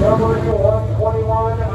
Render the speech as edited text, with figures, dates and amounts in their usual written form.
Number 121.